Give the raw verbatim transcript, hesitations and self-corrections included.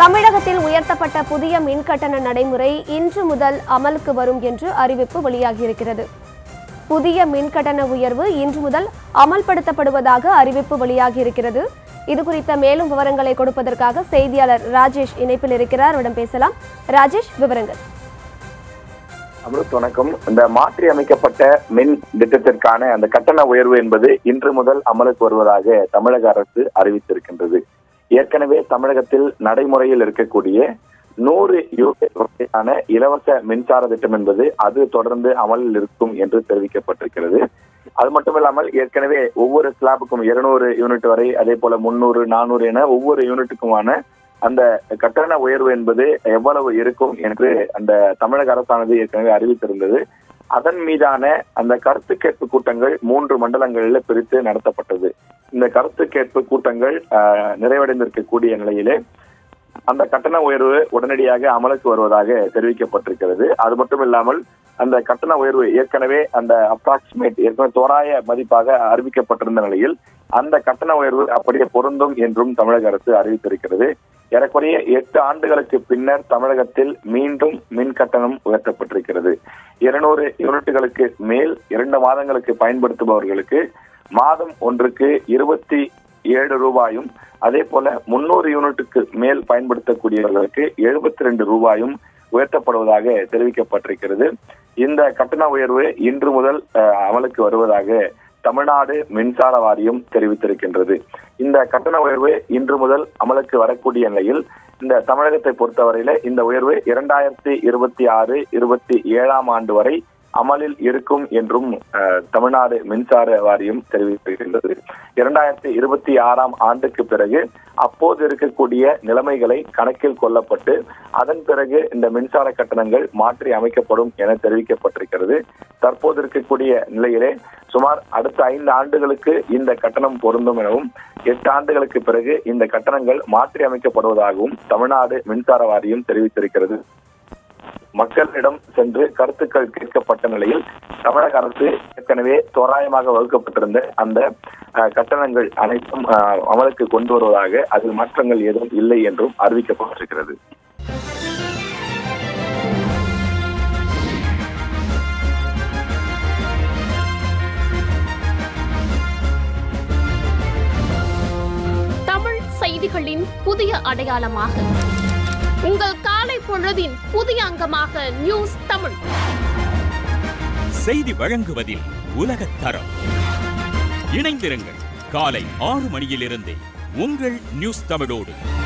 தமிழகத்தில் உயர்த்தப்பட்ட புதிய மின்கட்டண நடைமுறை இன்று முதல் அமலுக்கு வரும் என்று அறிவிப்பு வெளியாகியிருக்கிறது. புதிய மின்கட்டண உயர்வு இன்று முதல் அமல்படுத்தப்படுவதாக அறிவிப்பு வெளியாகியிருக்கிறது. இது குறித்த மேலும் விவரங்களை கொடுப்பதற்காக செய்தியாளர் ராஜேஷ் இணைப்பில் இருக்கிறார். அவரிடம் பேசலாம். ராஜேஷ், விவரங்கள். வணக்கம். இந்த மாற்றி அமைக்கப்பட்ட மின் திட்டத்திற்கான அந்த கட்டண உயர்வு என்பது இன்று முதல் அமலுக்கு வருவதாக தமிழக அரசு அறிவித்திருக்கின்றது. ஏற்கனவே தமிழகத்தில் நடைமுறையில் இருக்கக்கூடிய நூறு யூனிட் வகையான இலவச மின்சார திட்டம் என்பது அது தொடர்ந்து அமலில் இருக்கும் என்று தெரிவிக்கப்பட்டிருக்கிறது. அது மட்டுமில்லாமல் ஏற்கனவே ஒவ்வொரு ஸ்லாபுக்கும் இருநூறு யூனிட் வரை, அதே போல முன்னூறு நானூறு என ஒவ்வொரு யூனிட்டுக்குமான அந்த கட்டண உயர்வு என்பது எவ்வளவு இருக்கும் என்று அந்த தமிழக அரசானது ஏற்கனவே அறிவித்திருந்தது. அதன் மீதான அந்த கருத்து கேட்பு கூட்டங்கள் மூன்று மண்டலங்களில் பிரித்து நடத்தப்பட்டது. இந்த கருத்து கேட்பு கூட்டங்கள் நிறைவடைந்திருக்கக்கூடிய நிலையிலே அந்த கட்டண உயர்வு உடனடியாக அமலுக்கு வருவதாக தெரிவிக்கப்பட்டிருக்கிறது. அது மட்டும் இல்லாமல் அந்த கட்டண உயர்வு ஏற்கனவே அந்த அப்ராக்சிமேட் ஏற்கனவே தோராய மதிப்பாக அறிவிக்கப்பட்டிருந்த நிலையில் அந்த கட்டண உயர்வு அப்படியே பொருந்தும் என்றும் தமிழக அரசு அறிவித்திருக்கிறது. ஏறக்குறைய எட்டு ஆண்டுகளுக்கு பின்னர் தமிழகத்தில் மீண்டும் மின் கட்டணம் உயர்த்தப்பட்டிருக்கிறது. இருநூறு யூனிட்டுகளுக்கு மேல் இரண்டு மாதங்களுக்கு பயன்படுத்துபவர்களுக்கு மாதம் ஒன்றுக்கு இருபத்தி ஏழு ரூபாயும், அதே போல முன்னூறு யூனிட்டுக்கு மேல் பயன்படுத்தக்கூடியவர்களுக்கு எழுபத்தி ரெண்டு ரூபாயும் உயர்த்தப்படுவதாக தெரிவிக்கப்பட்டிருக்கிறது. இந்த கட்டண உயர்வு இன்று முதல் அமலுக்கு வருவதாக தமிழ்நாடு மின்சார வாரியம் தெரிவித்திருக்கின்றது. இந்த கட்டண உயர்வு இன்று முதல் அமலுக்கு வரக்கூடிய நிலையில் இந்த தமிழகத்தை பொறுத்தவரையில இந்த உயர்வு இரண்டாயிரத்தி இருபத்தி ஆறு இருபத்தி ஏழாம் ஆண்டு வரை அமலில் இருக்கும் என்றும் தமிழ்நாடு மின்சார வாரியம் தெரிவித்திருக்கின்றது. இரண்டாயிரத்தி இருபத்தி ஆறாம் ஆண்டுக்கு பிறகு அப்போது இருக்கக்கூடிய நிலைமைகளை கணக்கில் கொள்ளப்பட்டு அதன் பிறகு இந்த மின்சார கட்டணங்கள் மாற்றி அமைக்கப்படும் என தெரிவிக்கப்பட்டிருக்கிறது. தற்போது இருக்கக்கூடிய நிலையிலே சுமார் அடுத்த ஐந்து ஆண்டுகளுக்கு இந்த கட்டணம் பொருந்தும் எனவும் எட்டு ஆண்டுகளுக்கு பிறகு இந்த கட்டணங்கள் மாற்றி அமைக்கப்படுவதாகவும் தமிழ்நாடு மின்சார வாரியம் தெரிவித்திருக்கிறது. மக்களிடம் சென்று கருத்துக்கள் கேட்கப்பட்ட நிலையில் தமிழக அரசு ஏற்கனவே தோராயமாக வகுக்கப்பட்டிருந்த அந்த கட்டணங்கள் அனைத்தும் அமலுக்கு கொண்டு வருவதாக, அதில் மாற்றங்கள் ஏதும் இல்லை என்றும் அறிவிக்கப்பட்டிருக்கிறது. தமிழ் செய்திகளின் புதிய அடையாளமாக உங்கள் காலை பொழுதின் புதிய அங்கமாக நியூஸ் தமிழ் செய்தி வழங்குவதில் உலகத்தரம். இணைந்திருங்கள். காலை ஆறு மணியிலிருந்து உங்கள் நியூஸ் தமிழோடு.